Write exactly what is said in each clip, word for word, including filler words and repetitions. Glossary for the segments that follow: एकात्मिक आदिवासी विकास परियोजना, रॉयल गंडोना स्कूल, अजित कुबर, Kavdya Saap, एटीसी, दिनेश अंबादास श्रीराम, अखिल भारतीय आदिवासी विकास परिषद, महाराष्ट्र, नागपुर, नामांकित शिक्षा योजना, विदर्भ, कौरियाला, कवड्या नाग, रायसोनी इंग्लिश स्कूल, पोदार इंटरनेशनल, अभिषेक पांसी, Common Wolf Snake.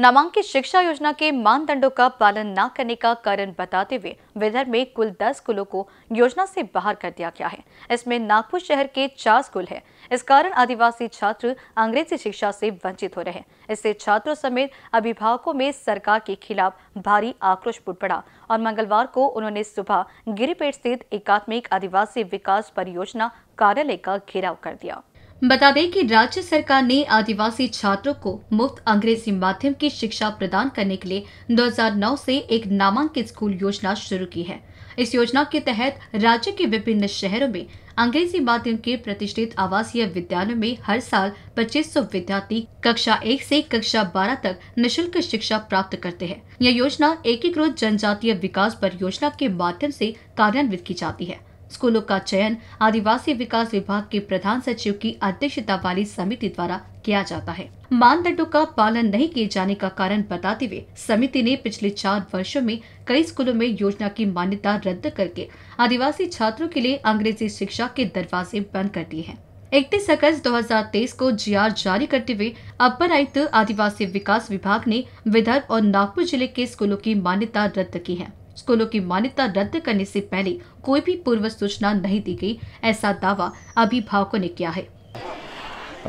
नामांकित शिक्षा योजना के मानदंडों का पालन न करने का कारण बताते हुए विदर्भ में कुल दस स्कूलों को योजना से बाहर कर दिया गया है। इसमें नागपुर शहर के चार स्कूल हैं। इस कारण आदिवासी छात्र अंग्रेजी शिक्षा से वंचित हो रहे हैं। इससे छात्रों समेत अभिभावकों में सरकार के खिलाफ भारी आक्रोश फूट पड़ा और मंगलवार को उन्होंने सुबह गिरिपेट स्थित एकात्मिक आदिवासी विकास परियोजना कार्यालय का घेराव कर दिया। बता दें कि राज्य सरकार ने आदिवासी छात्रों को मुफ्त अंग्रेजी माध्यम की शिक्षा प्रदान करने के लिए दो हज़ार नौ से एक नामांकित स्कूल योजना शुरू की है। इस योजना के तहत राज्य के विभिन्न शहरों में अंग्रेजी माध्यम के प्रतिष्ठित आवासीय विद्यालयों में हर साल पच्चीस सौ विद्यार्थी कक्षा एक से कक्षा बारह तक निःशुल्क शिक्षा प्राप्त करते हैं। यह योजना एकीकृत जनजातीय विकास परियोजना के माध्यम से कार्यान्वित की जाती है। स्कूलों का चयन आदिवासी विकास विभाग के प्रधान सचिव की अध्यक्षता वाली समिति द्वारा किया जाता है। मानदंडों का पालन नहीं किए जाने का कारण बताते हुए समिति ने पिछले चार वर्षों में कई स्कूलों में योजना की मान्यता रद्द करके आदिवासी छात्रों के लिए अंग्रेजी शिक्षा के दरवाजे बंद कर दिए हैं। इकतीस अगस्त दो हज़ार तेईस को जीआर जारी करते हुए अपर आयुक्त आदिवासी विकास विभाग ने विदर्भ और नागपुर जिले के स्कूलों की मान्यता रद्द की है। स्कूलों की मान्यता रद्द करने से पहले कोई भी पूर्व सूचना नहीं दी गई, ऐसा दावा अभिभावकों ने किया है।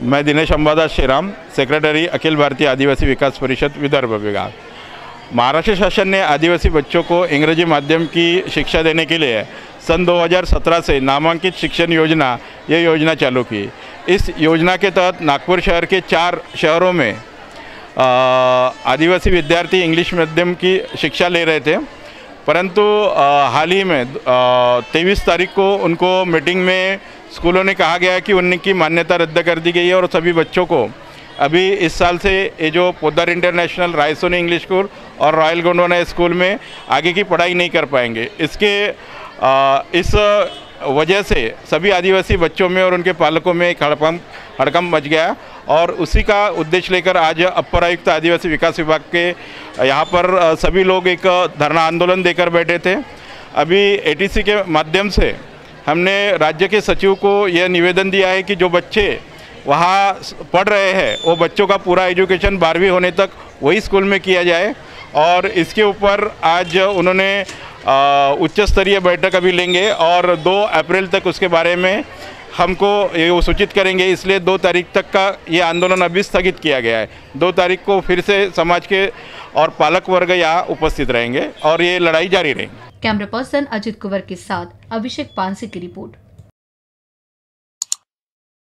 मैं दिनेश अंबादास श्रीराम, सेक्रेटरी अखिल भारतीय आदिवासी विकास परिषद विदर्भ विभाग। महाराष्ट्र शासन ने आदिवासी बच्चों को अंग्रेजी माध्यम की शिक्षा देने के लिए सन दो हज़ार सत्रह से नामांकित शिक्षण योजना ये योजना चालू की। इस योजना के तहत नागपुर शहर के चार शहरों में आदिवासी विद्यार्थी इंग्लिश माध्यम की शिक्षा ले रहे थे, परंतु हाल ही में तेईस तारीख को उनको मीटिंग में स्कूलों ने कहा गया कि उनकी मान्यता रद्द कर दी गई है और सभी बच्चों को अभी इस साल से ये जो पोदार इंटरनेशनल, रायसोनी इंग्लिश स्कूल और रॉयल गंडोना स्कूल में आगे की पढ़ाई नहीं कर पाएंगे। इसके इस वजह से सभी आदिवासी बच्चों में और उनके पालकों में एक हड़कंप हड़कंप मच गया और उसी का उद्देश्य लेकर आज अपर आयुक्त आदिवासी विकास विभाग के यहाँ पर सभी लोग एक धरना आंदोलन देकर बैठे थे। अभी एटीसी के माध्यम से हमने राज्य के सचिव को यह निवेदन दिया है कि जो बच्चे वहाँ पढ़ रहे हैं वो बच्चों का पूरा एजुकेशन बारहवीं होने तक वही स्कूल में किया जाए और इसके ऊपर आज उन्होंने उच्च स्तरीय बैठक अभी लेंगे और दो अप्रैल तक उसके बारे में हमको ये सूचित करेंगे। इसलिए दो तारीख तक का ये आंदोलन अभी स्थगित किया गया है। दो तारीख को फिर से समाज के और पालक वर्ग यहाँ उपस्थित रहेंगे और ये लड़ाई जारी रहेगी। कैमरा पर्सन अजित कुबर के साथ अभिषेक पांसी की रिपोर्ट।